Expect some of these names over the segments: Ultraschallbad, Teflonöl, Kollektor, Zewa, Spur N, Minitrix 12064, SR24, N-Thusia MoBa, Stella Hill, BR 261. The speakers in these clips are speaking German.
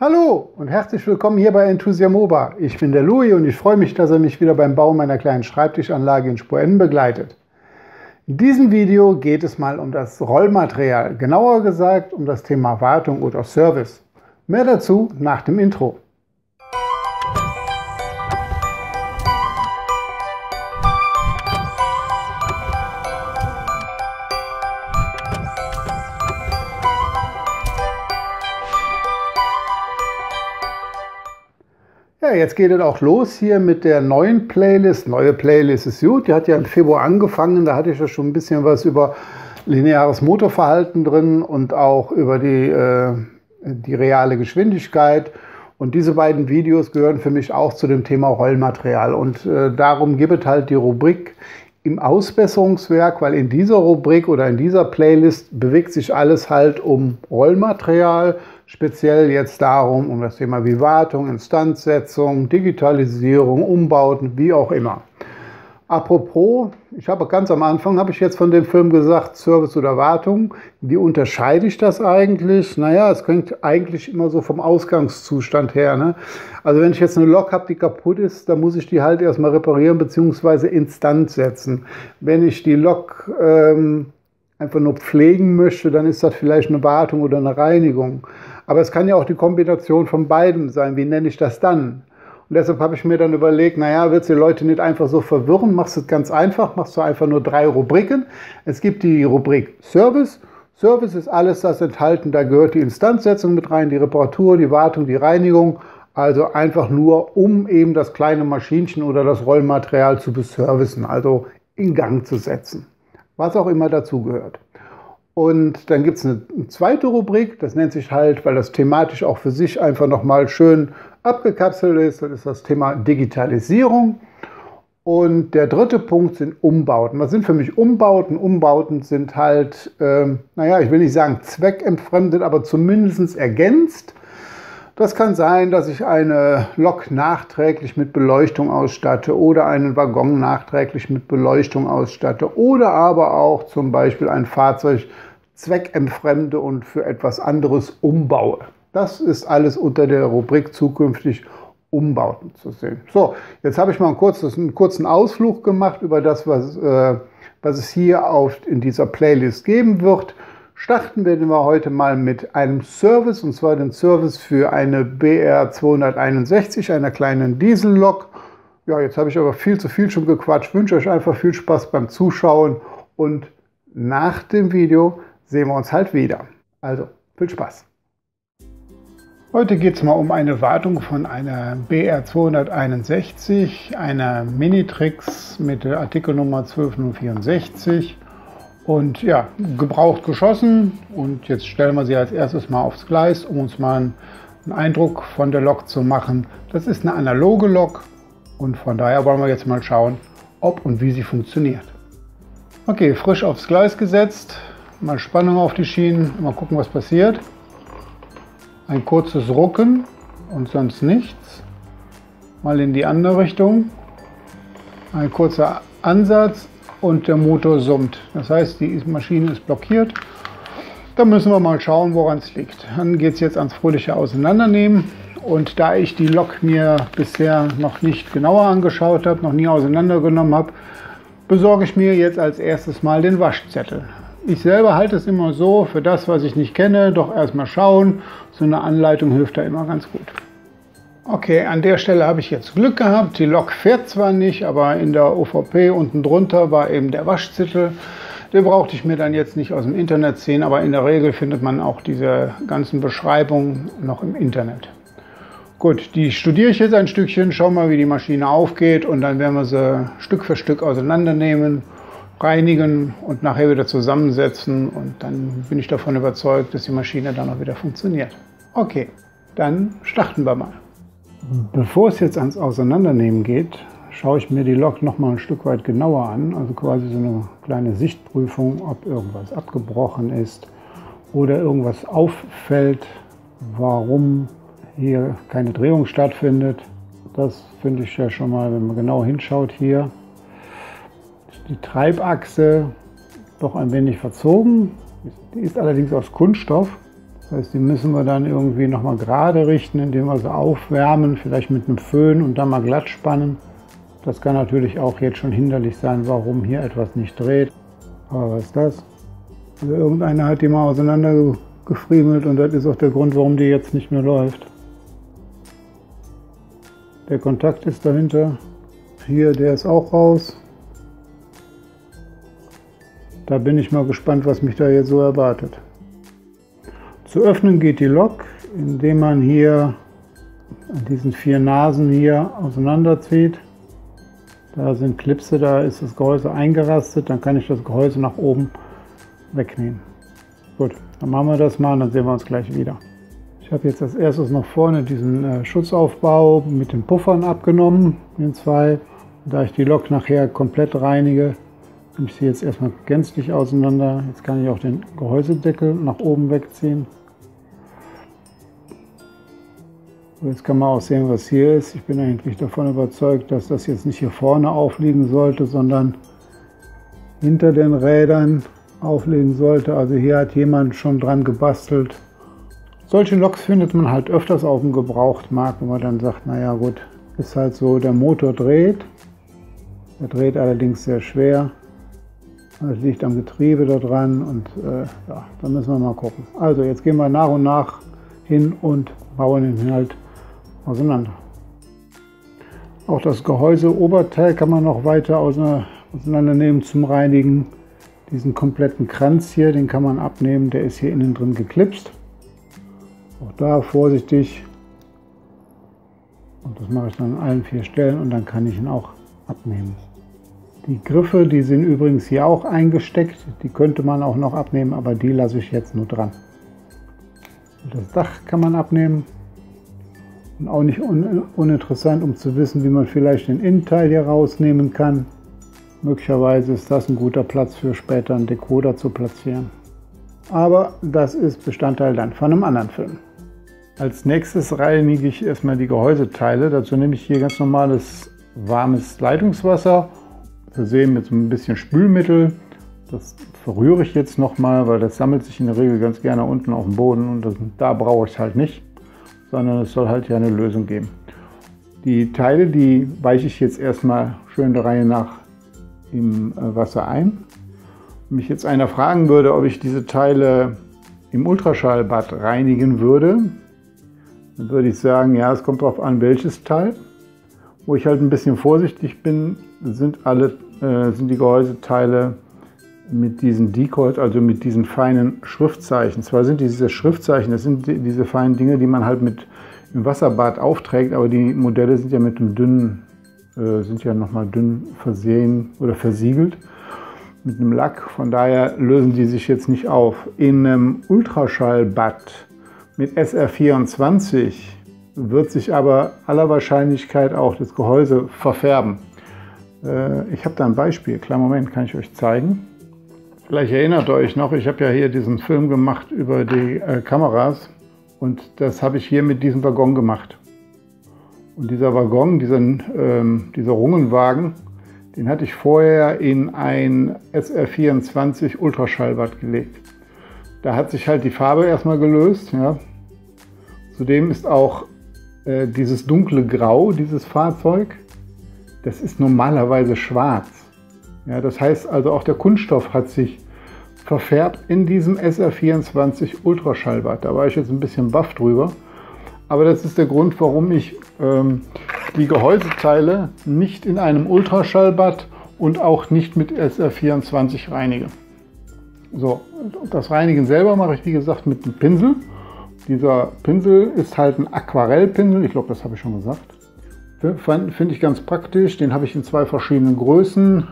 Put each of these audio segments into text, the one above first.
Hallo und herzlich willkommen hier bei N-Thusia MoBa. Ich bin der Louis und ich freue mich, dass ihr mich wieder beim Bau meiner kleinen Schreibtischanlage in Spur N begleitet. In diesem Video geht es mal um das Rollmaterial, genauer gesagt um das Thema Wartung oder Service. Mehr dazu nach dem Intro. Ja, jetzt geht es auch los hier mit der neuen Playlist. Neue Playlist ist gut, die hat ja im Februar angefangen, da hatte ich ja schon ein bisschen was über lineares Motorverhalten drin und auch über die reale Geschwindigkeit. Und diese beiden Videos gehören für mich auch zu dem Thema Rollmaterial. Und darum gibt es halt die Rubrik im Ausbesserungswerk, weil in dieser Rubrik oder in dieser Playlist bewegt sich alles halt um Rollmaterial. Speziell jetzt darum, um das Thema wie Wartung, Instandsetzung, Digitalisierung, Umbauten, wie auch immer. Apropos, ich habe ganz am Anfang, habe ich jetzt von dem Film gesagt, Service oder Wartung. Wie unterscheide ich das eigentlich? Naja, es kommt eigentlich immer so vom Ausgangszustand her, ne? Also wenn ich jetzt eine Lok habe, die kaputt ist, dann muss ich die halt erstmal reparieren bzw. instand setzen. Wenn ich die Lok einfach nur pflegen möchte, dann ist das vielleicht eine Wartung oder eine Reinigung. Aber es kann ja auch die Kombination von beidem sein. Wie nenne ich das dann? Und deshalb habe ich mir dann überlegt, naja, willst du die Leute nicht einfach so verwirren? Machst du es ganz einfach, machst du einfach nur 3 Rubriken. Es gibt die Rubrik Service. Service ist alles das enthalten, da gehört die Instandsetzung mit rein, die Reparatur, die Wartung, die Reinigung. Also einfach nur, um eben das kleine Maschinchen oder das Rollmaterial zu beservicen, also in Gang zu setzen. Was auch immer dazu gehört. Und dann gibt es eine zweite Rubrik, das nennt sich halt, weil das thematisch auch für sich einfach nochmal schön abgekapselt ist, das ist das Thema Digitalisierung. Und der dritte Punkt sind Umbauten. Was sind für mich Umbauten? Umbauten sind halt, naja, ich will nicht sagen zweckentfremdet, aber zumindest ergänzt. Das kann sein, dass ich eine Lok nachträglich mit Beleuchtung ausstatte oder einen Waggon nachträglich mit Beleuchtung ausstatte oder aber auch zum Beispiel ein Fahrzeug zweckentfremde und für etwas anderes umbaue. Das ist alles unter der Rubrik zukünftig Umbauten zu sehen. So, jetzt habe ich mal einen kurzen Ausflug gemacht über das, was es hier in dieser Playlist geben wird. Starten werden wir heute mal mit einem Service, und zwar den Service für eine BR 261, einer kleinen Diesellok. Ja, jetzt habe ich aber viel zu viel schon gequatscht. Ich wünsche euch einfach viel Spaß beim Zuschauen und nach dem Video sehen wir uns halt wieder. Also, viel Spaß! Heute geht es mal um eine Wartung von einer BR 261, einer Minitrix mit der Artikelnummer 12064. Und ja, gebraucht geschossen, und jetzt stellen wir sie als erstes mal aufs Gleis, um uns mal einen Eindruck von der Lok zu machen. Das ist eine analoge Lok und von daher wollen wir jetzt mal schauen, ob und wie sie funktioniert. Okay, frisch aufs Gleis gesetzt, mal Spannung auf die Schienen, mal gucken, was passiert. Ein kurzes Rucken und sonst nichts. Mal in die andere Richtung, ein kurzer Ansatz. Und der Motor summt. Das heißt, die Maschine ist blockiert. Da müssen wir mal schauen, woran es liegt. Dann geht es jetzt ans fröhliche Auseinandernehmen. Und da ich die Lok mir bisher noch nicht genauer angeschaut habe, noch nie auseinandergenommen habe, besorge ich mir jetzt als erstes mal den Waschzettel. Ich selber halte es immer so, für das, was ich nicht kenne, doch erstmal schauen. So eine Anleitung hilft da immer ganz gut. Okay, an der Stelle habe ich jetzt Glück gehabt. Die Lok fährt zwar nicht, aber in der OVP unten drunter war eben der Waschzettel. Den brauchte ich mir dann jetzt nicht aus dem Internet ziehen, aber in der Regel findet man auch diese ganzen Beschreibungen noch im Internet. Gut, die studiere ich jetzt ein Stückchen, schau mal, wie die Maschine aufgeht, und dann werden wir sie Stück für Stück auseinandernehmen, reinigen und nachher wieder zusammensetzen, und dann bin ich davon überzeugt, dass die Maschine dann auch wieder funktioniert. Okay, dann starten wir mal. Bevor es jetzt ans Auseinandernehmen geht, schaue ich mir die Lok noch mal ein Stück weit genauer an, also quasi so eine kleine Sichtprüfung, ob irgendwas abgebrochen ist oder irgendwas auffällt, warum hier keine Drehung stattfindet. Das finde ich ja schon mal, wenn man genau hinschaut hier. Die Treibachse doch ein wenig verzogen, die ist allerdings aus Kunststoff. Das heißt, die müssen wir dann irgendwie nochmal gerade richten, indem wir sie aufwärmen, vielleicht mit einem Föhn und dann mal glatt spannen. Das kann natürlich auch jetzt schon hinderlich sein, warum hier etwas nicht dreht. Aber was ist das? Also irgendeiner hat die mal auseinandergefriemelt und das ist auch der Grund, warum die jetzt nicht mehr läuft. Der Kontakt ist dahinter. Hier, der ist auch raus. Da bin ich mal gespannt, was mich da jetzt so erwartet. Zu öffnen geht die Lok, indem man hier an diesen vier Nasen hier auseinanderzieht. Da sind Klipse, da ist das Gehäuse eingerastet, dann kann ich das Gehäuse nach oben wegnehmen. Gut, dann machen wir das mal und dann sehen wir uns gleich wieder. Ich habe jetzt als erstes noch vorne diesen Schutzaufbau mit den Puffern abgenommen, den zwei. Da ich die Lok nachher komplett reinige, nehme ich sie jetzt erstmal gänzlich auseinander. Jetzt kann ich auch den Gehäusedeckel nach oben wegziehen. Jetzt kann man auch sehen, was hier ist. Ich bin eigentlich davon überzeugt, dass das jetzt nicht hier vorne aufliegen sollte, sondern hinter den Rädern aufliegen sollte. Also hier hat jemand schon dran gebastelt. Solche Loks findet man halt öfters auf dem Gebrauchtmarkt, wenn man dann sagt, naja gut, ist halt so, der Motor dreht. Der dreht allerdings sehr schwer. Das liegt am Getriebe da dran und ja, da müssen wir mal gucken. Also jetzt gehen wir nach und nach hin und bauen den Inhalt auseinander. Auch das Gehäuseoberteil kann man noch weiter auseinandernehmen zum Reinigen. Diesen kompletten Kranz hier, den kann man abnehmen, der ist hier innen drin geklipst. Auch da vorsichtig. Und das mache ich dann an allen vier Stellen und dann kann ich ihn auch abnehmen. Die Griffe, die sind übrigens hier auch eingesteckt, die könnte man auch noch abnehmen, aber die lasse ich jetzt nur dran. Das Dach kann man abnehmen und auch nicht uninteressant, um zu wissen, wie man vielleicht den Innenteil hier rausnehmen kann. Möglicherweise ist das ein guter Platz für später einen Decoder zu platzieren. Aber das ist Bestandteil dann von einem anderen Film. Als nächstes reinige ich erstmal die Gehäuseteile. Dazu nehme ich hier ganz normales warmes Leitungswasser, versehen mit so ein bisschen Spülmittel. Das verrühre ich jetzt nochmal, weil das sammelt sich in der Regel ganz gerne unten auf dem Boden und da brauche ich es halt nicht, sondern es soll halt ja eine Lösung geben. Die Teile, die weiche ich jetzt erstmal schön der Reihe nach im Wasser ein. Wenn mich jetzt einer fragen würde, ob ich diese Teile im Ultraschallbad reinigen würde, dann würde ich sagen, ja, es kommt darauf an, welches Teil. Wo ich halt ein bisschen vorsichtig bin, sind die Gehäuseteile mit diesen Decoys, also mit diesen feinen Schriftzeichen. Zwar sind diese Schriftzeichen, das sind diese feinen Dinge, die man halt mit im Wasserbad aufträgt, aber die Modelle sind ja mit einem dünnen, sind ja nochmal dünn versehen oder versiegelt mit einem Lack. Von daher lösen die sich jetzt nicht auf. In einem Ultraschallbad mit SR24 wird sich aber aller Wahrscheinlichkeit auch das Gehäuse verfärben. Ich habe da ein Beispiel, kleinen Moment, kann ich euch zeigen. Vielleicht erinnert ihr euch noch, ich habe ja hier diesen Film gemacht über die Kameras und das habe ich hier mit diesem Waggon gemacht. Und dieser Waggon, dieser Rungenwagen, den hatte ich vorher in ein SR24 Ultraschallbad gelegt. Da hat sich halt die Farbe erstmal gelöst. Ja. Zudem ist auch dieses dunkle Grau, dieses Fahrzeug, das ist normalerweise schwarz. Ja, das heißt also, auch der Kunststoff hat sich verfärbt in diesem SR24 Ultraschallbad. Da war ich jetzt ein bisschen baff drüber. Aber das ist der Grund, warum ich die Gehäuseteile nicht in einem Ultraschallbad und auch nicht mit SR24 reinige. So, das Reinigen selber mache ich, wie gesagt, mit einem Pinsel. Dieser Pinsel ist halt ein Aquarellpinsel. Ich glaube, das habe ich schon gesagt. Finde ich ganz praktisch. Den habe ich in zwei verschiedenen Größen.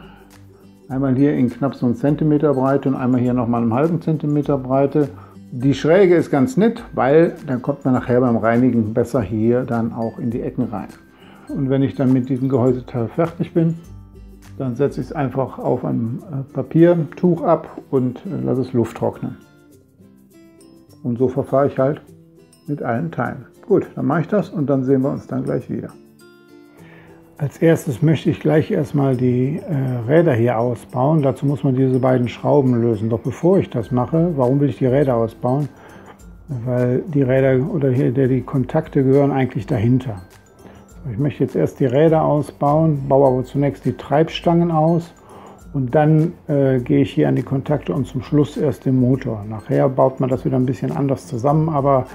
Einmal hier in knapp so einem Zentimeter Breite und einmal hier nochmal einen halben Zentimeter Breite. Die Schräge ist ganz nett, weil dann kommt man nachher beim Reinigen besser hier dann auch in die Ecken rein. Und wenn ich dann mit diesem Gehäuseteil fertig bin, dann setze ich es einfach auf ein Papiertuch ab und lasse es Luft trocknen. Und so verfahre ich halt mit allen Teilen. Gut, dann mache ich das und dann sehen wir uns dann gleich wieder. Als erstes möchte ich gleich erstmal die Räder hier ausbauen. Dazu muss man diese beiden Schrauben lösen. Doch bevor ich das mache, warum will ich die Räder ausbauen? weil die Räder oder hier die Kontakte gehören eigentlich dahinter. Ich möchte jetzt erst die Räder ausbauen, baue aber zunächst die Treibstangen aus und dann gehe ich hier an die Kontakte und zum Schluss erst den Motor. Nachher baut man das wieder ein bisschen anders zusammen, aber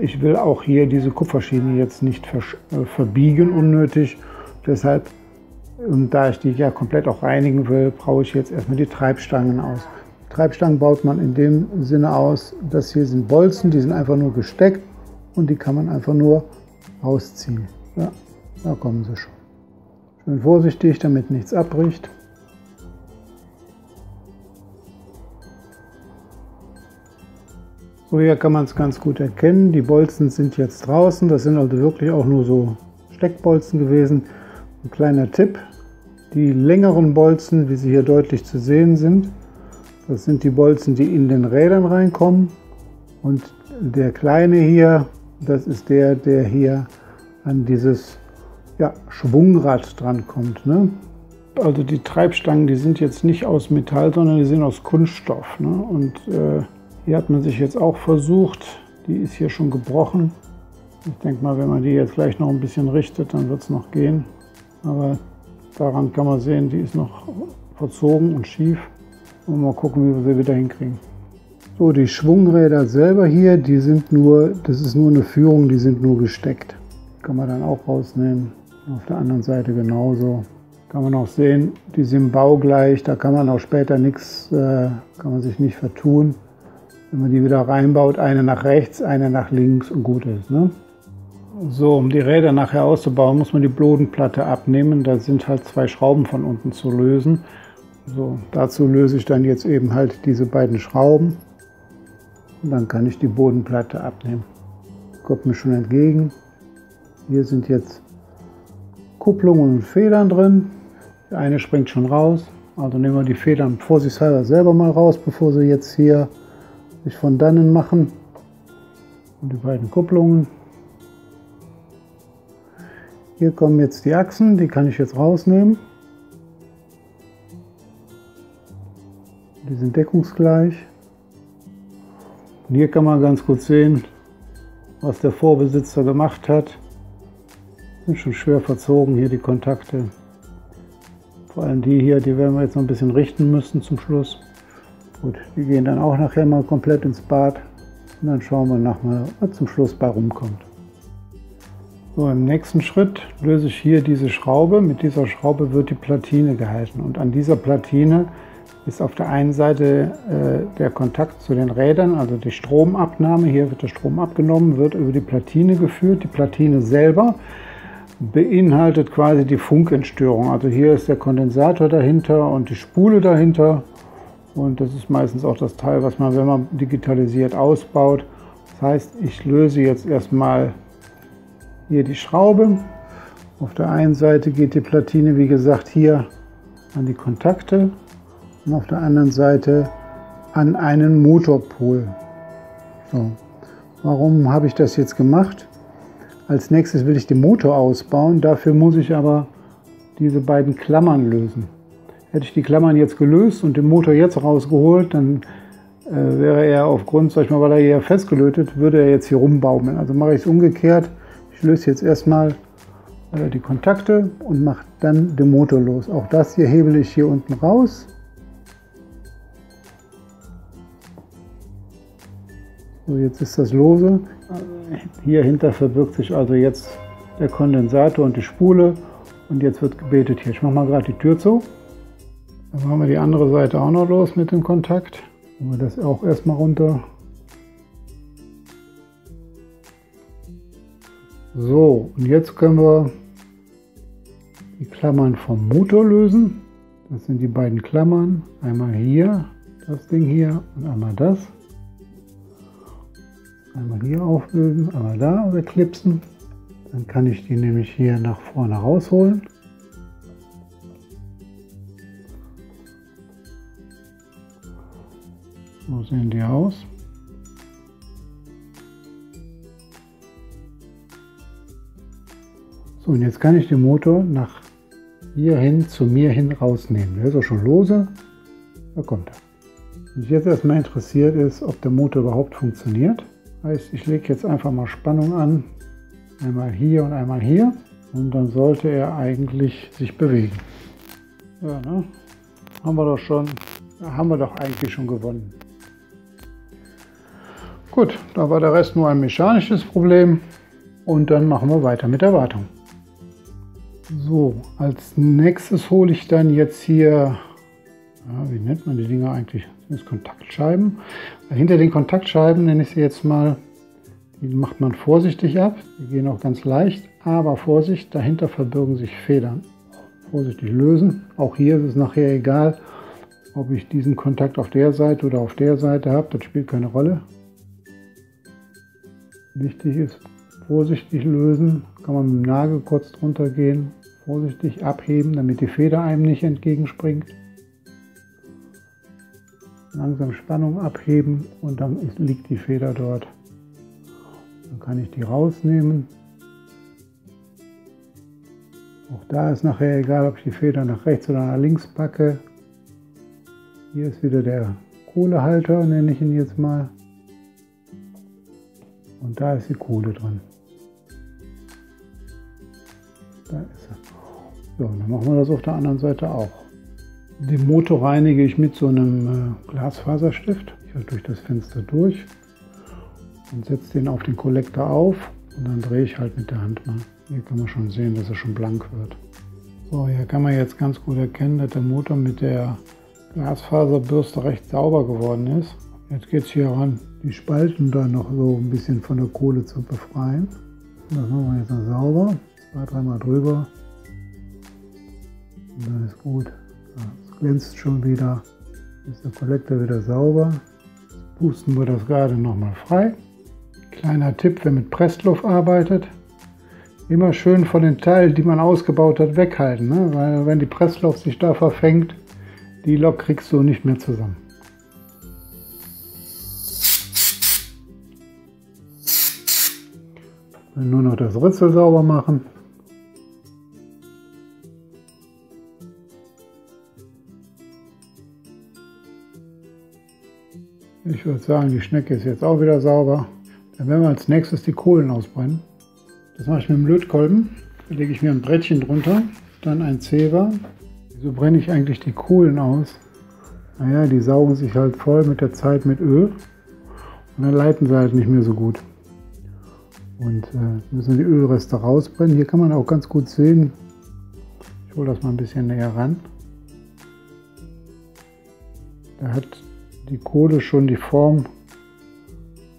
ich will auch hier diese Kupferschienen jetzt nicht verbiegen unnötig. Deshalb, und da ich die ja komplett auch reinigen will, brauche ich jetzt erstmal die Treibstangen aus. Treibstangen baut man in dem Sinne aus, dass hier sind Bolzen, die sind einfach nur gesteckt und die kann man einfach nur ausziehen. Ja, da kommen sie schon. Schön vorsichtig, damit nichts abbricht. So, hier kann man es ganz gut erkennen. Die Bolzen sind jetzt draußen. Das sind also wirklich auch nur so Steckbolzen gewesen. Ein kleiner Tipp: Die längeren Bolzen, wie sie hier deutlich zu sehen sind, das sind die Bolzen, die in den Rädern reinkommen. Und der kleine hier, das ist der, der hier an dieses Schwungrad dran kommt. Ne? Also die Treibstangen, die sind jetzt nicht aus Metall, sondern die sind aus Kunststoff. Ne? Und hier hat man sich jetzt auch versucht, die ist hier schon gebrochen. Ich denke mal, wenn man die jetzt gleich noch ein bisschen richtet, dann wird es noch gehen. Aber daran kann man sehen, die ist noch verzogen und schief. Und mal gucken, wie wir sie wieder hinkriegen. So, die Schwungräder selber hier, die sind nur, das ist nur eine Führung, die sind nur gesteckt. Kann man dann auch rausnehmen. Auf der anderen Seite genauso. Kann man auch sehen, die sind baugleich, da kann man auch später nichts, kann man sich nicht vertun. Wenn man die wieder reinbaut, eine nach rechts, eine nach links und gut ist. Ne? So, um die Räder nachher auszubauen, muss man die Bodenplatte abnehmen. Da sind halt zwei Schrauben von unten zu lösen. So, dazu löse ich dann jetzt eben halt diese beiden Schrauben. Und dann kann ich die Bodenplatte abnehmen. Kommt mir schon entgegen. Hier sind jetzt Kupplungen und Federn drin. Die eine springt schon raus. Also nehmen wir die Federn vorsichtshalber selber mal raus, bevor sie jetzt hier sich von dannen machen. Und die beiden Kupplungen. Hier kommen jetzt die Achsen, die kann ich jetzt rausnehmen. Die sind deckungsgleich. Und hier kann man ganz gut sehen, was der Vorbesitzer gemacht hat. Sind schon schwer verzogen hier die Kontakte. Vor allem die hier, die werden wir jetzt noch ein bisschen richten müssen zum Schluss. Gut, die gehen dann auch nachher mal komplett ins Bad. Und dann schauen wir nochmal, was zum Schluss bei rumkommt. So, im nächsten Schritt löse ich hier diese Schraube. Mit dieser Schraube wird die Platine gehalten. Und an dieser Platine ist auf der einen Seite der Kontakt zu den Rädern, also die Stromabnahme. Hier wird der Strom abgenommen, wird über die Platine geführt. Die Platine selber beinhaltet quasi die Funkentstörung. Also hier ist der Kondensator dahinter und die Spule dahinter. Und das ist meistens auch das Teil, was man, wenn man digitalisiert, ausbaut. Das heißt, ich löse jetzt erstmal hier die Schraube. Auf der einen Seite geht die Platine, wie gesagt, hier an die Kontakte und auf der anderen Seite an einen Motorpol. So. Warum habe ich das jetzt gemacht? Als nächstes will ich den Motor ausbauen, dafür muss ich aber diese beiden Klammern lösen. Hätte ich die Klammern jetzt gelöst und den Motor jetzt rausgeholt, dann wäre er aufgrund, sag ich mal, weil er hier festgelötet, würde er jetzt hier rumbaumeln. Also mache ich es umgekehrt. Ich löse jetzt erstmal die Kontakte und mache dann den Motor los. Auch das hier hebele ich hier unten raus. So, jetzt ist das lose. Hier hinter verbirgt sich also jetzt der Kondensator und die Spule und jetzt wird gebetet hier. Ich mache mal gerade die Tür zu. Dann machen wir die andere Seite auch noch los mit dem Kontakt. Machen wir das auch erstmal runter. So, und jetzt können wir die Klammern vom Motor lösen. Das sind die beiden Klammern. Einmal hier, das Ding hier und einmal das. Einmal hier auflösen, einmal da wegklipsen. Dann kann ich die nämlich hier nach vorne rausholen. So sehen die aus. So, und jetzt kann ich den Motor nach hier hin, zu mir hin rausnehmen. Der ist auch schon lose. Da kommt er. Was mich jetzt erstmal interessiert ist, ob der Motor überhaupt funktioniert. Heißt, ich lege jetzt einfach mal Spannung an, einmal hier und einmal hier, und dann sollte er eigentlich sich bewegen. Ja, ne? Haben wir doch schon, haben wir doch eigentlich schon gewonnen. Gut, da war der Rest nur ein mechanisches Problem und dann machen wir weiter mit der Wartung. So, als nächstes hole ich dann jetzt hier, ja, wie nennt man die Dinger eigentlich? Das sind Kontaktscheiben. Hinter den Kontaktscheiben, nenne ich sie jetzt mal, die macht man vorsichtig ab. Die gehen auch ganz leicht, aber Vorsicht, dahinter verbirgen sich Federn. Vorsichtig lösen. Auch hier ist es nachher egal, ob ich diesen Kontakt auf der Seite oder auf der Seite habe. Das spielt keine Rolle. Wichtig ist, vorsichtig lösen, kann man mit dem Nagel kurz drunter gehen, vorsichtig abheben, damit die Feder einem nicht entgegenspringt. Langsam Spannung abheben und dann liegt die Feder dort. Dann kann ich die rausnehmen. Auch da ist nachher egal, ob ich die Feder nach rechts oder nach links packe. Hier ist wieder der Kohlehalter, nenne ich ihn jetzt mal. Und da ist die Kohle drin. Da ist er. So, dann machen wir das auf der anderen Seite auch. Den Motor reinige ich mit so einem Glasfaserstift. Ich halte durch das Fenster durch und setze den auf den Kollektor auf. Und dann drehe ich halt mit der Hand mal. Hier kann man schon sehen, dass er schon blank wird. So, hier kann man jetzt ganz gut erkennen, dass der Motor mit der Glasfaserbürste recht sauber geworden ist. Jetzt geht es hier ran, die Spalten da noch so ein bisschen von der Kohle zu befreien. Das machen wir jetzt noch sauber. 2-3 Mal drüber. Und dann ist gut. Es glänzt schon wieder. Ist der Kollektor wieder sauber. Jetzt pusten wir das gerade nochmal frei. Kleiner Tipp, wer mit Pressluft arbeitet. Immer schön von den Teilen, die man ausgebaut hat, weghalten. Ne? Weil wenn die Pressluft sich da verfängt, die Lok kriegst du nicht mehr zusammen. Nur noch das Ritzel sauber machen. Ich würde sagen, die Schnecke ist jetzt auch wieder sauber. Dann werden wir als nächstes die Kohlen ausbrennen. Das mache ich mit dem Lötkolben. Da lege ich mir ein Brettchen drunter, dann ein Zewa. Wieso brenne ich eigentlich die Kohlen aus? Naja, die saugen sich halt voll mit der Zeit mit Öl. Und dann leiten sie halt nicht mehr so gut. Und müssen die Ölreste rausbrennen. Hier kann man auch ganz gut sehen. Ich hole das mal ein bisschen näher ran. Da hat die Kohle schon die Form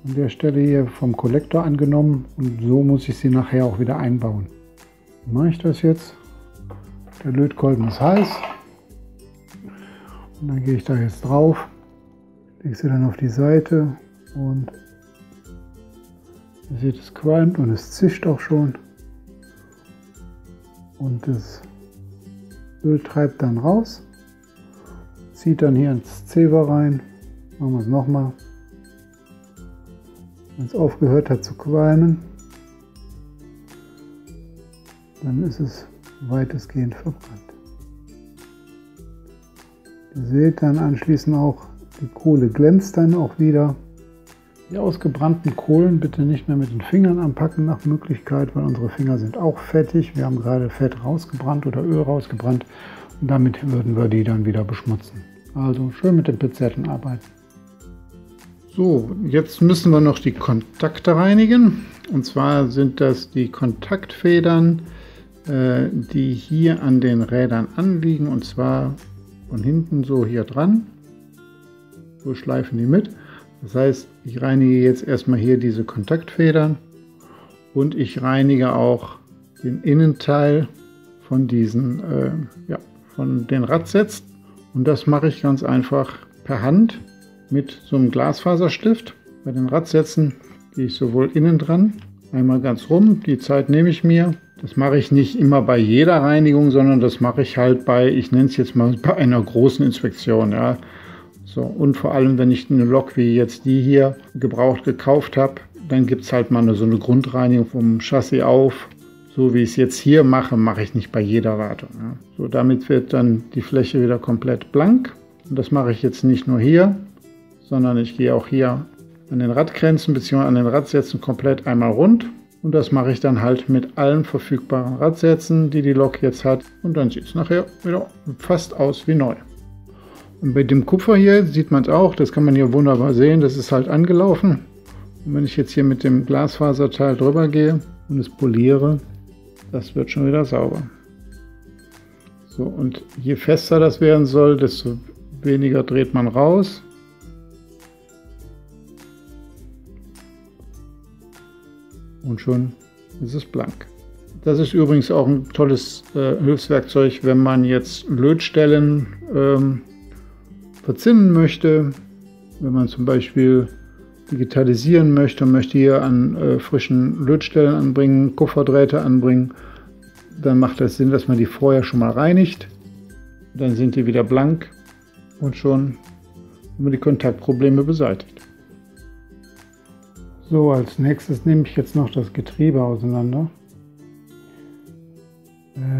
an der Stelle hier vom Kollektor angenommen. Und so muss ich sie nachher auch wieder einbauen. Wie mache ich das jetzt? Der Lötkolben ist heiß. Und dann gehe ich da jetzt drauf. Lege sie dann auf die Seite und ihr seht, es qualmt und es zischt auch schon. Und das Öl treibt dann raus, zieht dann hier ins Zewa rein. Machen wir es nochmal. Wenn es aufgehört hat zu qualmen, dann ist es weitestgehend verbrannt. Ihr seht dann anschließend auch, die Kohle glänzt dann auch wieder. Die ausgebrannten Kohlen bitte nicht mehr mit den Fingern anpacken nach Möglichkeit, weil unsere Finger sind auch fettig. Wir haben gerade Fett rausgebrannt oder Öl rausgebrannt und damit würden wir die dann wieder beschmutzen. Also schön mit den Pinzetten arbeiten. So, jetzt müssen wir noch die Kontakte reinigen. Und zwar sind das die Kontaktfedern, die hier an den Rädern anliegen. Und zwar von hinten so hier dran. So schleifen die mit. Das heißt, ich reinige jetzt erstmal hier diese Kontaktfedern und ich reinige auch den Innenteil von diesen, von den Radsätzen. Und das mache ich ganz einfach per Hand mit so einem Glasfaserstift. Bei den Radsätzen gehe ich sowohl innen dran, einmal ganz rum, die Zeit nehme ich mir. Das mache ich nicht immer bei jeder Reinigung, sondern das mache ich halt bei, ich nenne es jetzt mal, bei einer großen Inspektion, ja. So, und vor allem, wenn ich eine Lok wie jetzt die hier gebraucht gekauft habe, dann gibt es halt mal so eine Grundreinigung vom Chassis auf. So wie ich es jetzt hier mache, mache ich nicht bei jeder Wartung. Ja. So, damit wird dann die Fläche wieder komplett blank. Und das mache ich jetzt nicht nur hier, sondern ich gehe auch hier an den Radgrenzen bzw. an den Radsätzen komplett einmal rund. Und das mache ich dann halt mit allen verfügbaren Radsätzen, die die Lok jetzt hat. Und dann sieht es nachher wieder fast aus wie neu. Und bei dem Kupfer hier sieht man es auch, das kann man hier wunderbar sehen, das ist halt angelaufen. Und wenn ich jetzt hier mit dem Glasfaserteil drüber gehe und es poliere, das wird schon wieder sauber. So, und je fester das werden soll, desto weniger dreht man raus. Und schon ist es blank. Das ist übrigens auch ein tolles Hilfswerkzeug, wenn man jetzt Lötstellen verzinnen möchte, wenn man zum Beispiel digitalisieren möchte und möchte hier an frischen Lötstellen anbringen, Kupferdrähte anbringen, dann macht das Sinn, dass man die vorher schon mal reinigt. Dann sind die wieder blank und schon haben wir die Kontaktprobleme beseitigt. So, als nächstes nehme ich jetzt noch das Getriebe auseinander.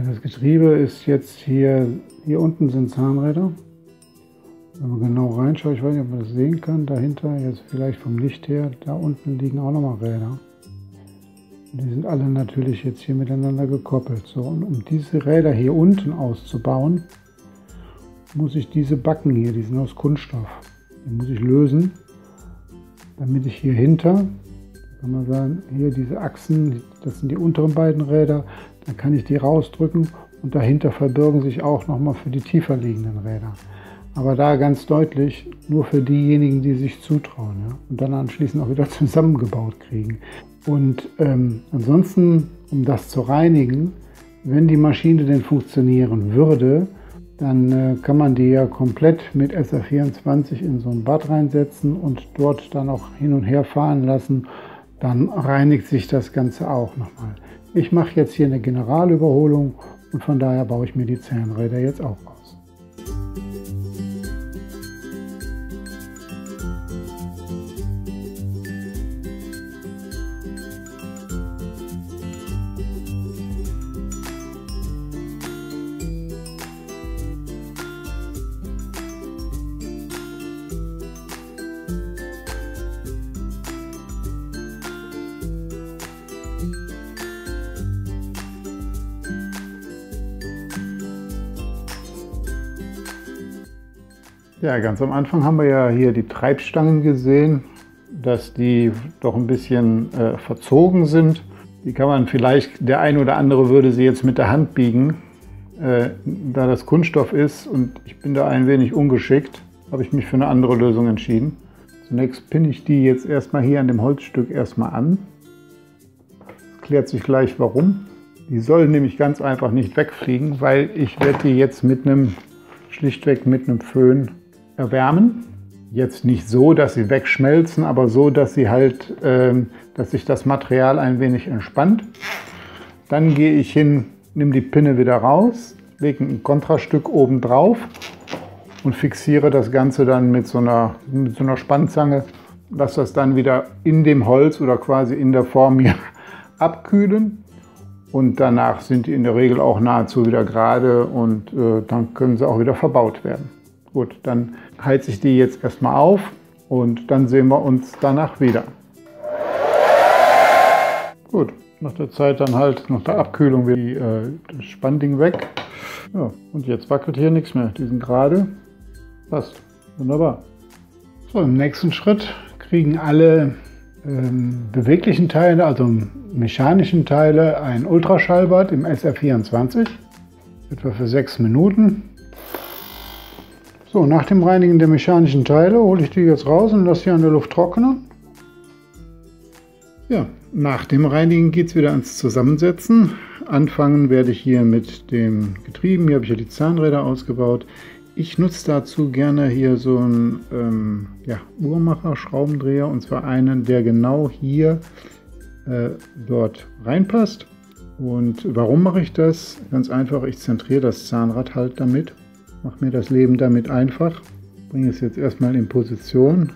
Das Getriebe ist jetzt hier unten sind Zahnräder. Wenn man genau reinschaut, ich weiß nicht, ob man das sehen kann, dahinter, jetzt vielleicht vom Licht her, da unten liegen auch nochmal Räder. Und die sind alle natürlich jetzt hier miteinander gekoppelt. So, und um diese Räder hier unten auszubauen, muss ich diese Backen hier, die sind aus Kunststoff, die muss ich lösen, damit ich hier hinter, kann man sagen, hier diese Achsen, das sind die unteren beiden Räder, dann kann ich die rausdrücken und dahinter verbirgen sich auch nochmal für die tiefer liegenden Räder. Aber da ganz deutlich nur für diejenigen, die sich zutrauen, ja? Und dann anschließend auch wieder zusammengebaut kriegen. Und ansonsten, um das zu reinigen, wenn die Maschine denn funktionieren würde, dann kann man die ja komplett mit SR24 in so ein Bad reinsetzen und dort dann auch hin und her fahren lassen. Dann reinigt sich das Ganze auch nochmal. Ich mache jetzt hier eine Generalüberholung und von daher baue ich mir die Zahnräder jetzt auch aus. Ja, ganz am Anfang haben wir ja hier die Treibstangen gesehen, dass die doch ein bisschen verzogen sind. Die kann man vielleicht, der ein oder andere würde sie jetzt mit der Hand biegen. Da das Kunststoff ist und ich bin da ein wenig ungeschickt, habe ich mich für eine andere Lösung entschieden. Zunächst pinne ich die jetzt erstmal hier an dem Holzstück erstmal an. Das klärt sich gleich warum. Die sollen nämlich ganz einfach nicht wegfliegen, weil ich werde die jetzt schlichtweg mit einem Föhn erwärmen. Jetzt nicht so, dass sie wegschmelzen, aber so, dass sie halt, dass sich das Material ein wenig entspannt. Dann gehe ich hin, nehme die Pinne wieder raus, lege ein Kontrastück oben drauf und fixiere das Ganze dann mit so einer Spannzange. Lasse das dann wieder in dem Holz oder quasi in der Form hier abkühlen. Und danach sind die in der Regel auch nahezu wieder gerade und dann können sie auch wieder verbaut werden. Gut, dann heize ich die jetzt erstmal auf und dann sehen wir uns danach wieder. Gut, nach der Zeit dann halt, nach der Abkühlung wird das Spannding weg. Ja, und jetzt wackelt hier nichts mehr. Die sind gerade. Passt. Wunderbar. So, im nächsten Schritt kriegen alle beweglichen Teile, also mechanischen Teile, ein Ultraschallbad im SR24, etwa für 6 Minuten. So, nach dem Reinigen der mechanischen Teile hole ich die jetzt raus und lasse sie an der Luft trocknen. Ja, nach dem Reinigen geht es wieder ans Zusammensetzen. Anfangen werde ich hier mit dem Getrieben, hier habe ich ja die Zahnräder ausgebaut. Ich nutze dazu gerne hier so einen Uhrmacher, Schraubendreher, und zwar einen, der genau hier dort reinpasst. Und warum mache ich das? Ganz einfach, ich zentriere das Zahnrad halt damit, mache mir das Leben damit einfach, bringe es jetzt erstmal in Position.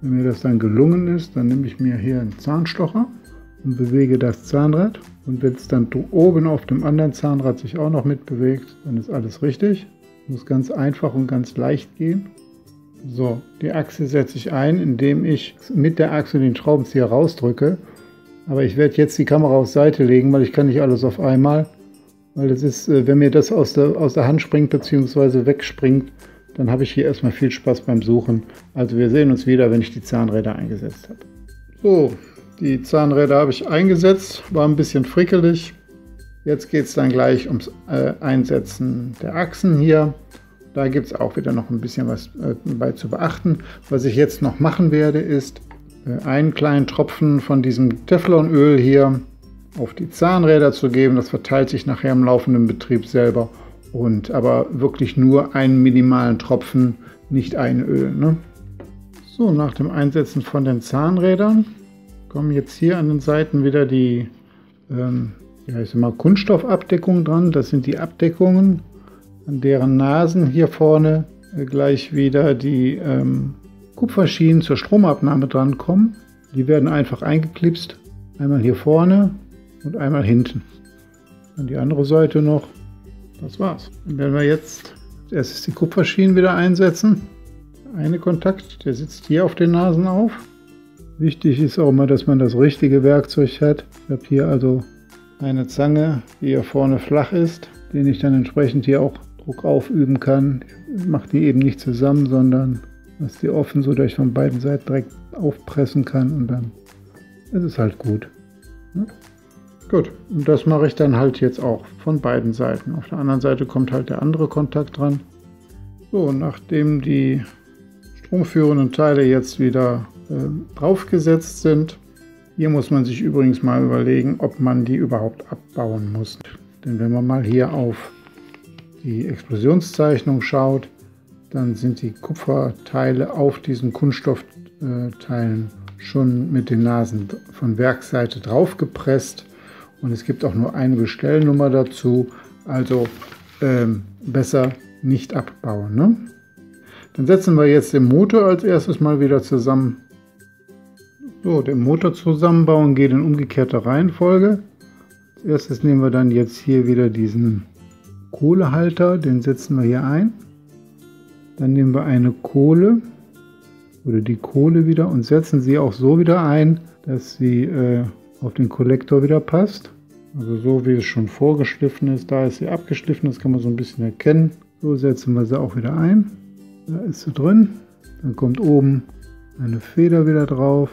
Wenn mir das dann gelungen ist, dann nehme ich mir hier einen Zahnstocher und bewege das Zahnrad. Und wenn es dann oben auf dem anderen Zahnrad sich auch noch mitbewegt, dann ist alles richtig. Muss ganz einfach und ganz leicht gehen. So, die Achse setze ich ein, indem ich mit der Achse den Schraubenzieher rausdrücke. Aber ich werde jetzt die Kamera auf Seite legen, weil ich kann nicht alles auf einmal. Weil das ist, wenn mir das aus der Hand springt bzw. wegspringt, dann habe ich hier erstmal viel Spaß beim Suchen. Also wir sehen uns wieder, wenn ich die Zahnräder eingesetzt habe. So, die Zahnräder habe ich eingesetzt, war ein bisschen frickelig. Jetzt geht es dann gleich ums Einsetzen der Achsen hier. Da gibt es auch wieder noch ein bisschen was bei zu beachten. Was ich jetzt noch machen werde, ist einen kleinen Tropfen von diesem Teflonöl hier auf die Zahnräder zu geben. Das verteilt sich nachher im laufenden Betrieb selber. Und aber wirklich nur einen minimalen Tropfen, nicht ein Öl, ne? So, nach dem Einsetzen von den Zahnrädern kommen jetzt hier an den Seiten wieder die Kunststoffabdeckung dran. Das sind die Abdeckungen, an deren Nasen hier vorne gleich wieder die Kupferschienen zur Stromabnahme dran kommen. Die werden einfach eingeklipst, einmal hier vorne und einmal hinten. Dann die andere Seite noch. Das war's. Dann werden wir jetzt als erstes die Kupferschienen wieder einsetzen. Der eine Kontakt, der sitzt hier auf den Nasen auf. Wichtig ist auch immer, dass man das richtige Werkzeug hat. Ich habe hier also eine Zange, die hier vorne flach ist, den ich dann entsprechend hier auch Druck aufüben kann. Ich mache die eben nicht zusammen, sondern lasse die offen, sodass ich von beiden Seiten direkt aufpressen kann und dann ist es halt gut. Ja? Gut, und das mache ich dann halt jetzt auch von beiden Seiten. Auf der anderen Seite kommt halt der andere Kontakt dran. So, nachdem die stromführenden Teile jetzt wieder draufgesetzt sind, hier muss man sich übrigens mal überlegen, ob man die überhaupt abbauen muss. Denn wenn man mal hier auf die Explosionszeichnung schaut, dann sind die Kupferteile auf diesen Kunststoffteilen schon mit den Nasen von Werkseite draufgepresst. Und es gibt auch nur eine Bestellnummer dazu, also besser nicht abbauen, ne? Dann setzen wir jetzt den Motor als erstes mal wieder zusammen. So, den Motor zusammenbauen geht in umgekehrter Reihenfolge. Als erstes nehmen wir dann jetzt hier wieder diesen Kohlehalter, den setzen wir hier ein. Dann nehmen wir eine Kohle oder die Kohle wieder und setzen sie auch so wieder ein, dass sie auf den Kollektor wieder passt. Also so wie es schon vorgeschliffen ist, da ist sie abgeschliffen, das kann man so ein bisschen erkennen. So setzen wir sie auch wieder ein. Da ist sie drin. Dann kommt oben eine Feder wieder drauf.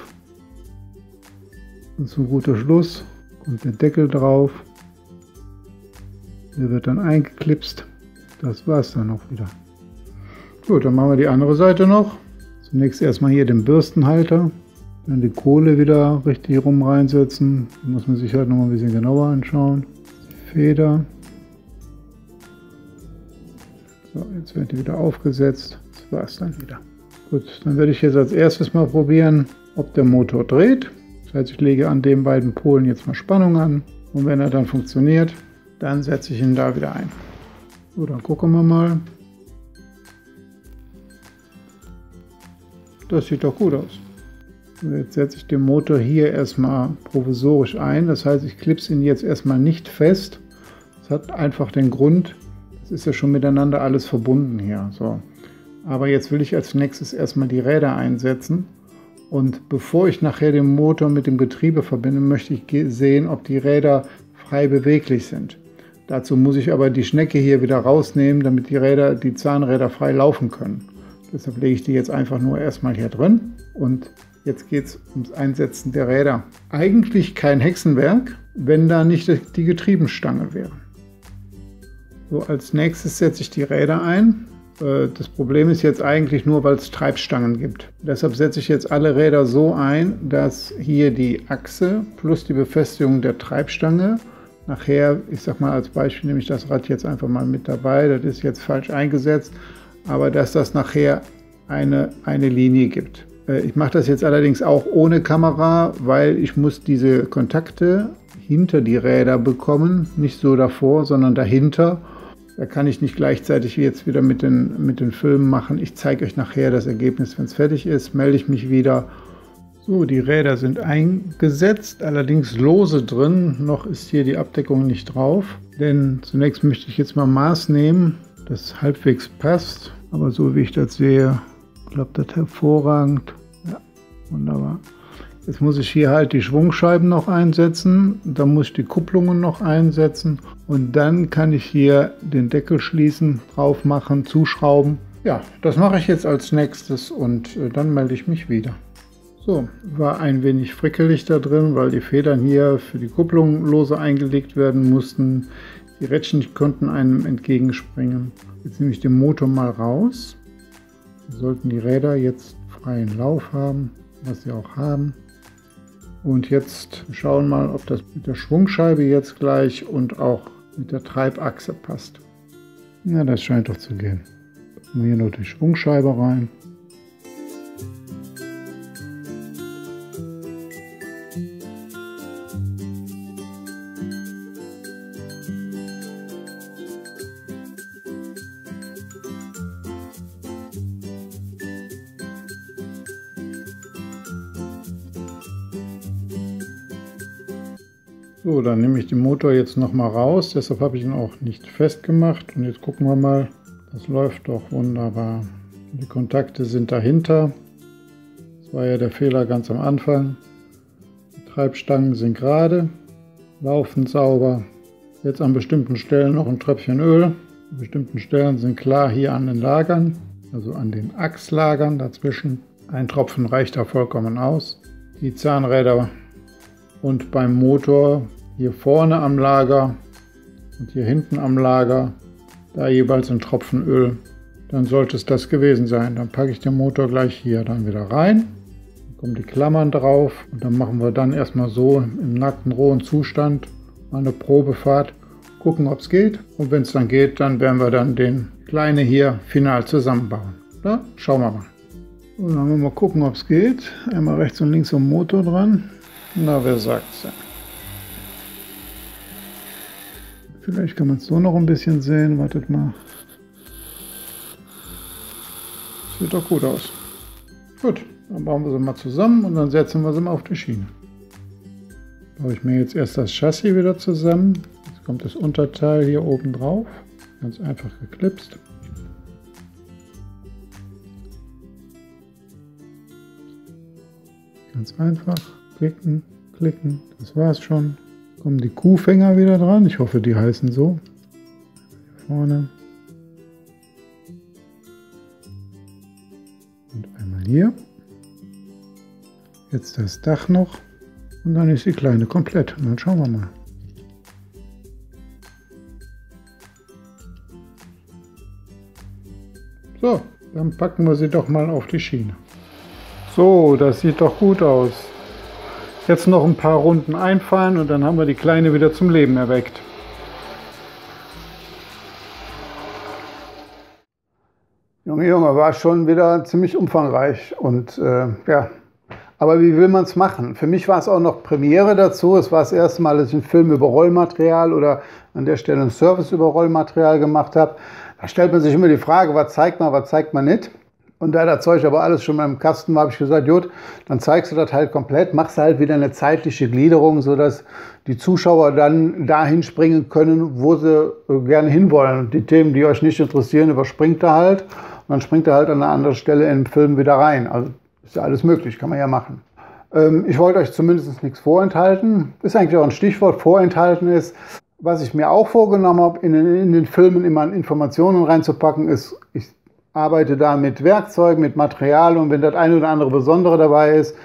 Und zum guten Schluss kommt der Deckel drauf. Der wird dann eingeklipst. Das war es dann auch wieder. Gut, dann machen wir die andere Seite noch. Zunächst erstmal hier den Bürstenhalter. Dann die Kohle wieder richtig rum reinsetzen. Die muss man sich halt noch mal ein bisschen genauer anschauen. Die Feder. So, jetzt wird die wieder aufgesetzt. Das war es dann wieder. Gut, dann werde ich jetzt als erstes mal probieren, ob der Motor dreht. Das heißt, ich lege an den beiden Polen jetzt mal Spannung an. Und wenn er dann funktioniert, dann setze ich ihn da wieder ein. So, dann gucken wir mal. Das sieht doch gut aus. Jetzt setze ich den Motor hier erstmal provisorisch ein. Das heißt, ich klipse ihn jetzt erstmal nicht fest. Das hat einfach den Grund, das ist ja schon miteinander alles verbunden hier. So. Aber jetzt will ich als nächstes erstmal die Räder einsetzen. Und bevor ich nachher den Motor mit dem Getriebe verbinde, möchte ich sehen, ob die Räder frei beweglich sind. Dazu muss ich aber die Schnecke hier wieder rausnehmen, damit die Zahnräder frei laufen können. Deshalb lege ich die jetzt einfach nur erstmal hier drin und jetzt geht es ums Einsetzen der Räder. Eigentlich kein Hexenwerk, wenn da nicht die Getriebestange wäre. So, als nächstes setze ich die Räder ein. Das Problem ist jetzt eigentlich nur, weil es Treibstangen gibt. Deshalb setze ich jetzt alle Räder so ein, dass hier die Achse plus die Befestigung der Treibstange nachher, ich sag mal als Beispiel nehme ich das Rad jetzt einfach mal mit dabei, das ist jetzt falsch eingesetzt, aber dass das nachher eine Linie gibt. Ich mache das jetzt allerdings auch ohne Kamera, weil ich muss diese Kontakte hinter die Räder bekommen, nicht so davor, sondern dahinter. Da kann ich nicht gleichzeitig wie jetzt wieder mit den Filmen machen. Ich zeige euch nachher das Ergebnis, wenn es fertig ist, melde ich mich wieder. So, die Räder sind eingesetzt, allerdings lose drin, noch ist hier die Abdeckung nicht drauf. Denn zunächst möchte ich jetzt mal Maß nehmen, das halbwegs passt, aber so wie ich das sehe, klappt das hervorragend. Ja, wunderbar. Jetzt muss ich hier halt die Schwungscheiben noch einsetzen, dann muss ich die Kupplungen noch einsetzen und dann kann ich hier den Deckel schließen, drauf machen, zuschrauben. Ja, das mache ich jetzt als nächstes und dann melde ich mich wieder. So, war ein wenig frickelig da drin, weil die Federn hier für die Kupplung lose eingelegt werden mussten. Die Rädchen konnten einem entgegenspringen. Jetzt nehme ich den Motor mal raus. Sollten die Räder jetzt freien Lauf haben, was sie auch haben. Und jetzt schauen wir mal, ob das mit der Schwungscheibe jetzt gleich und auch mit der Treibachse passt. Na, das scheint doch zu gehen. Hier noch die Schwungscheibe rein. So, dann nehme ich den Motor jetzt nochmal raus, deshalb habe ich ihn auch nicht festgemacht und jetzt gucken wir mal, das läuft doch wunderbar. Die Kontakte sind dahinter, das war ja der Fehler ganz am Anfang. Die Treibstangen sind gerade, laufen sauber. Jetzt an bestimmten Stellen noch ein Tröpfchen Öl, an bestimmten Stellen sind klar hier an den Lagern, also an den Achslagern dazwischen. Ein Tropfen reicht da vollkommen aus. Die Zahnräder und beim Motor hier vorne am Lager und hier hinten am Lager, da jeweils ein Tropfen Öl, dann sollte es das gewesen sein. Dann packe ich den Motor gleich hier dann wieder rein, dann kommen die Klammern drauf und dann machen wir dann erstmal so im nackten, rohen Zustand mal eine Probefahrt, gucken, ob es geht und wenn es dann geht, dann werden wir dann den Kleinen hier final zusammenbauen. Da schauen wir mal. Und dann wollen wir mal gucken, ob es geht. Einmal rechts und links am Motor dran. Na, wer sagt's denn? Vielleicht kann man es so noch ein bisschen sehen. Wartet mal. Sieht doch gut aus. Gut, dann bauen wir sie mal zusammen und dann setzen wir sie mal auf die Schiene. Baue ich mir jetzt erst das Chassis wieder zusammen. Jetzt kommt das Unterteil hier oben drauf. Ganz einfach geklipst. Ganz einfach. Klicken, klicken, das war's schon. Kommen die Kuhfänger wieder dran, ich hoffe die heißen so. Hier vorne. Und einmal hier. Jetzt das Dach noch und dann ist die Kleine komplett. Und dann schauen wir mal. So, dann packen wir sie doch mal auf die Schiene. So, das sieht doch gut aus. Jetzt noch ein paar Runden einfahren und dann haben wir die Kleine wieder zum Leben erweckt. Junge, Junge, war schon wieder ziemlich umfangreich und ja, aber wie will man es machen? Für mich war es auch noch Premiere dazu. Es war das erste Mal, dass ich einen Film über Rollmaterial oder an der Stelle einen Service über Rollmaterial gemacht habe. Da stellt man sich immer die Frage, was zeigt man nicht? Und da das Zeug aber alles schon mal im Kasten war, habe ich gesagt, gut, dann zeigst du das halt komplett, machst halt wieder eine zeitliche Gliederung, sodass die Zuschauer dann dahin springen können, wo sie gerne hinwollen. Und die Themen, die euch nicht interessieren, überspringt er halt. Und dann springt er halt an einer anderen Stelle im Film wieder rein. Also ist ja alles möglich, kann man ja machen. Ich wollte euch zumindest nichts vorenthalten. Ist eigentlich auch ein Stichwort, vorenthalten ist. Was ich mir auch vorgenommen habe, in den Filmen immer an Informationen reinzupacken, ist, ich arbeite da mit Werkzeugen, mit Material und wenn das eine oder andere Besondere dabei ist,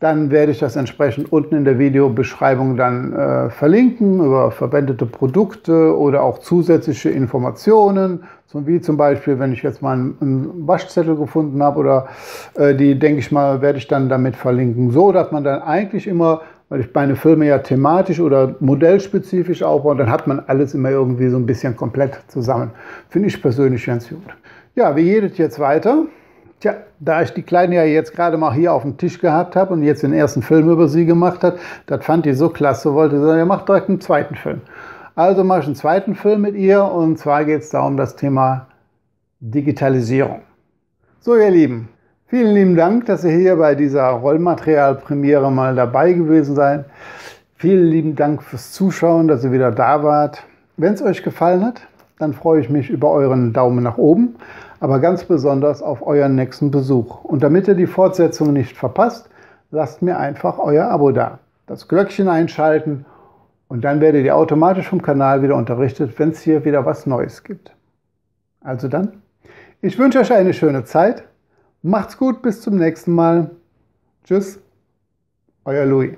dann werde ich das entsprechend unten in der Videobeschreibung dann verlinken über verwendete Produkte oder auch zusätzliche Informationen, so wie zum Beispiel, wenn ich jetzt mal einen Waschzettel gefunden habe oder die, denke ich mal, werde ich dann damit verlinken, so dass man dann eigentlich immer, weil ich meine Filme ja thematisch oder modellspezifisch aufbaue, dann hat man alles immer irgendwie so ein bisschen komplett zusammen. Finde ich persönlich ganz gut. Ja, wie geht es jetzt weiter? Tja, da ich die Kleine ja jetzt gerade mal hier auf dem Tisch gehabt habe und jetzt den ersten Film über sie gemacht hat, das fand die so klasse, wollte sagen, ja, mach direkt einen zweiten Film. Also mache ich einen zweiten Film mit ihr und zwar geht es da um das Thema Digitalisierung. So, ihr Lieben, vielen lieben Dank, dass ihr hier bei dieser Rollmaterialpremiere mal dabei gewesen seid. Vielen lieben Dank fürs Zuschauen, dass ihr wieder da wart. Wenn es euch gefallen hat, dann freue ich mich über euren Daumen nach oben, aber ganz besonders auf euren nächsten Besuch. Und damit ihr die Fortsetzung nicht verpasst, lasst mir einfach euer Abo da, das Glöckchen einschalten und dann werdet ihr automatisch vom Kanal wieder unterrichtet, wenn es hier wieder was Neues gibt. Also dann, ich wünsche euch eine schöne Zeit, macht's gut, bis zum nächsten Mal. Tschüss, euer Louis.